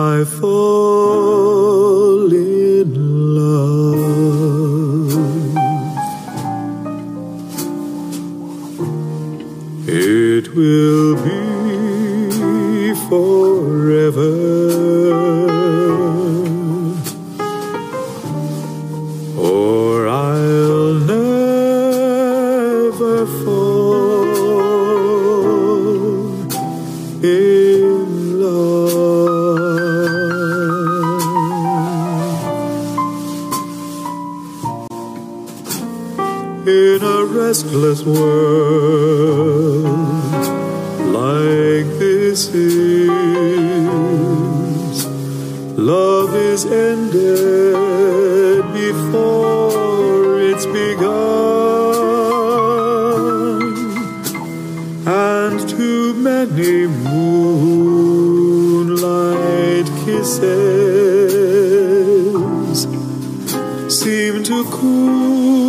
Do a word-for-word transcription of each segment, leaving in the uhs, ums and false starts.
I fall in love. It will be forever, or I'll never fall in love. In a restless world like this is, love is ended before it's begun, and too many moonlight kisses seem to cool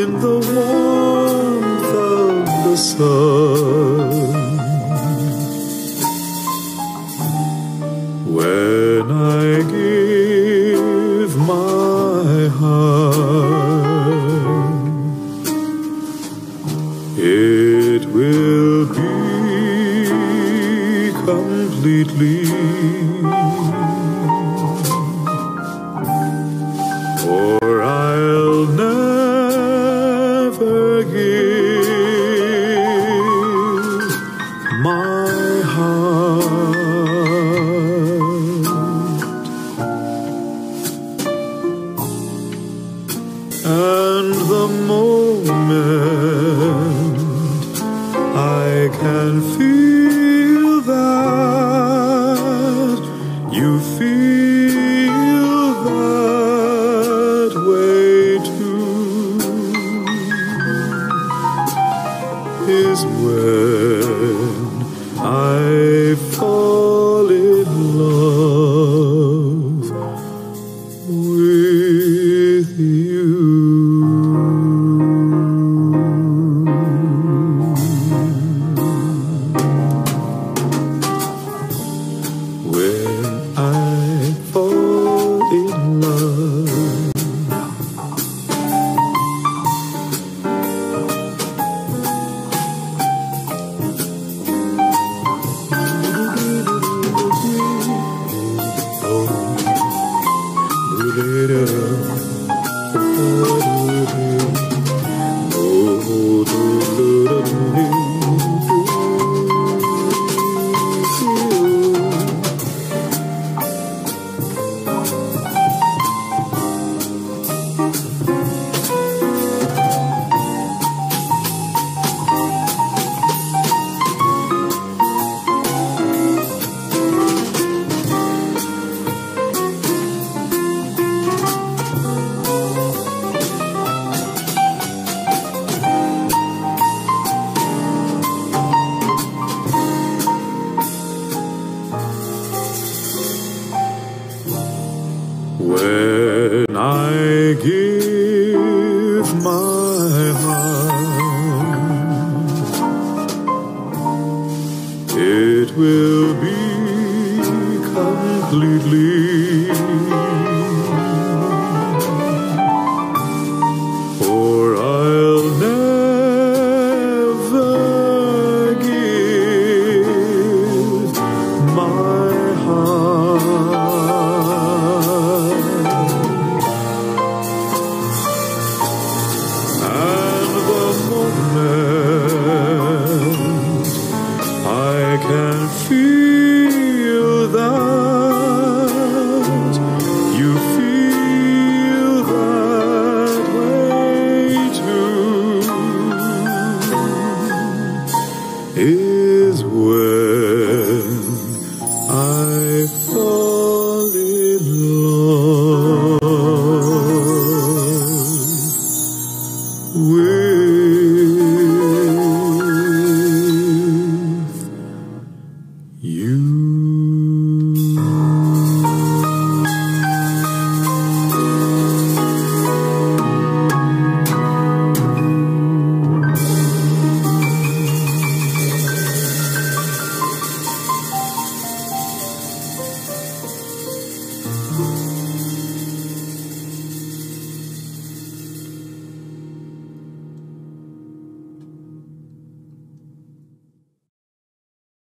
in the warmth of the sun. When I give my heart, it will be completely, or I'll never give my heart, and the moment I can feel that you feel that way too, is when I fall in love with you. When I fall in love, when I give my heart, it will be